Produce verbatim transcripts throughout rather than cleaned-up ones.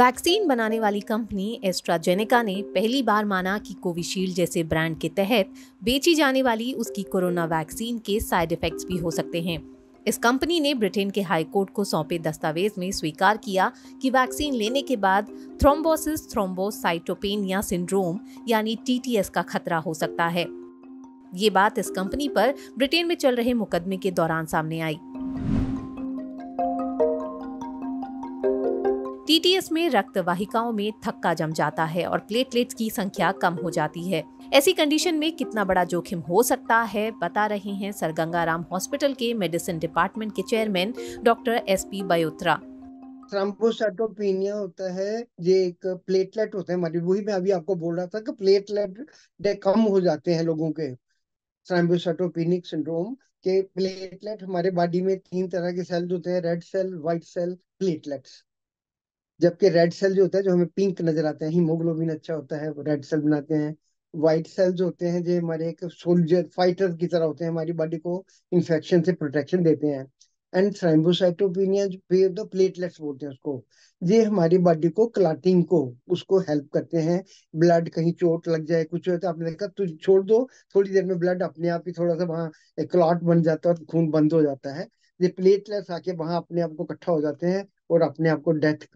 Vaccine बनाने वाली company AstraZeneca ने पहली बार माना कि कोविशील्ड जैसे ब्रांड के तहत बेची जाने वाली उसकी कोरोना वैक्सीन के साइड इफेक्ट्स भी हो सकते हैं। इस कंपनी ने ब्रिटेन के हाई कोर्ट को सौंपे दस्तावेज में स्वीकार किया कि वैक्सीन लेने के बाद थ्रोम्बोसिस थ्रोम्बोसाइटोपेनिया सिंड्रोम यानी टी टी एस का खतरा हो सकता है। ये बात इस कंपनी पर ब्रिटेन में चल रहे मुकदमे के दौरान सामने आई। टी टी एस में रक्त वाहिकाओं में थक्का जम जाता है और प्लेटलेट्स की संख्या कम हो जाती है। ऐसी कंडीशन में कितना बड़ा जोखिम हो सकता है, बता रहे हैं सर गंगा राम हॉस्पिटल के मेडिसिन डिपार्टमेंट के chairman doctor S P Bayotra. Thrombocytopenia होता है, ये एक प्लेटलेट होते हैं, मजबूरी में अभी आपको बोल रहा था कि प्लेटलेट कम हो जाते हैं लोगों के। थ्रोम्बोसाइटोपेनिक सिंड्रोम के प्लेटलेट हमारे बॉडी में तीन तरह के सेल्स होते हैं, red cell, white cell, platelets. जबकि रेड सेल जो होता है, जो हमें पिंक नजर आते हैं, हीमोग्लोबिन अच्छा होता है, रेड सेल बनाते हैं। व्हाइट सेल जो होते हैं, जो हमारे एक सोल्जर फाइटर की तरह होते हैं, हमारी बॉडी को इन्फेक्शन से प्रोटेक्शन देते हैं। एंड थ्रोम्बोसाइटोपेनिया जो प्लेटलेट्स बोलते हैं उसको, ये हमारी बॉडी को क्लाटिंग को उसको हेल्प करते हैं। ब्लड कहीं चोट लग जाए, कुछ हो तो आपने देखा तो छोड़ दो, थोड़ी देर में ब्लड अपने आप ही थोड़ा सा वहाँ क्लॉट बन जाता है और खून बंद हो जाता है। ये प्लेटलेट्स आके वहाँ अपने आप को इकट्ठा हो जाते हैं और अपने आप को डेथ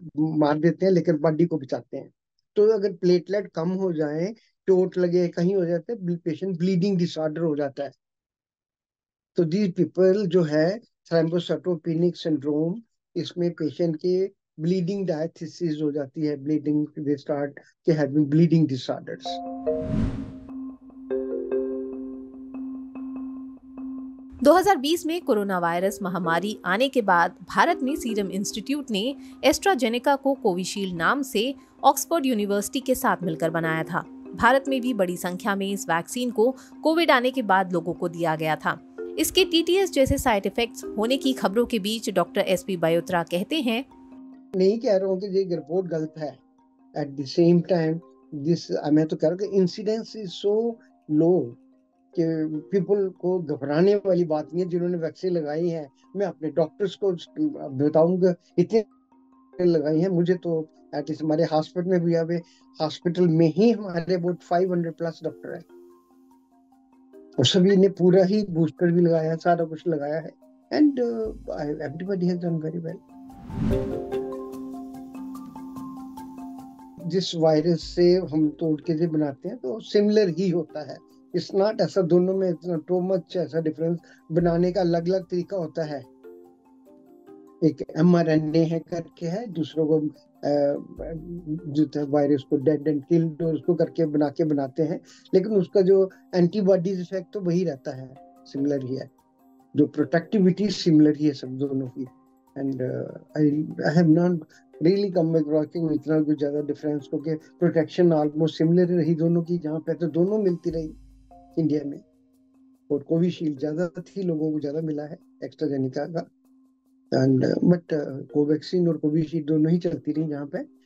मार देते हैं, लेकिन बॉडी को बचाते हैं। तो अगर प्लेटलेट कम हो जाए, चोट लगे, कहीं हो जाते हैं, पेशेंट ब्लीडिंग डिसऑर्डर हो जाता है। तो दीज पीपल जो है थ्रोम्बोसाइटोपेनिक सिंड्रोम, इसमें पेशेंट के ब्लीडिंग डायथिसिस हो जाती है, ब्लीडिंग दे स्टार्ट के हैविंग ब्लीडिंग डिसऑर्डर्स। दो हज़ार बीस में कोरोना वायरस महामारी आने के बाद भारत में सीरम इंस्टीट्यूट ने एस्ट्राजेनेका को कोविशील्ड नाम से ऑक्सफोर्ड यूनिवर्सिटी के साथ मिलकर बनाया था। भारत में भी बड़ी संख्या में इस वैक्सीन को कोविड आने के बाद लोगों को दिया गया था। इसके टी टी एस जैसे साइड इफेक्ट्स होने की खबरों के बीच डॉक्टर एस पी बयोत्रा कहते हैं, नहीं कह रहा हूँ कि ये रिपोर्ट गलत है। At the same time this मैं तो कह रहा हूँ कि इंसिडेंस इज सो लो कि पीपल को घबराने वाली बात नहीं है। जिन्होंने वैक्सीन लगाई है, मैं अपने डॉक्टर्स को बताऊंगा इतने लगाई है। मुझे तो एटलीस्ट हमारे हॉस्पिटल में भी, अभी हॉस्पिटल में ही हमारे बहुत पाँच सौ प्लस डॉक्टर हैं और सभी ने पूरा ही बूस्टर भी लगाया है, सारा कुछ लगाया है। And everybody has done very well. जिस वायरस से हम तोड़ के जो बनाते हैं तो सिमिलर ही होता है। इट्स नॉट ऐसा दोनों में इतना टू मच ऐसा डिफरेंस, बनाने का अलग अलग तरीका होता है। एक एम आर एन ए है करके है, दूसरों को जो वायरस को डेड एंड किल्ड उसको करके बना के बनाते हैं, लेकिन उसका जो एंटीबॉडीज इफेक्ट तो वही रहता है, सिमिलर ही है। जो प्रोटेक्टिविटी सिमिलर ही है सब दोनों की। And I have not really come across कि इतना कुछ ज्यादा डिफरेंस को, कि प्रोटेक्शन ऑलमोस्ट सिमिलर रही दोनों की। जहाँ पे तो दोनों मिलती रही इंडिया में, और कोविशील्ड ज्यादा थी, लोगों को ज्यादा मिला है एस्ट्राजेनेका का। एंड बट कोवैक्सीन और कोविशील्ड दोनों ही चलती रही जहाँ पे।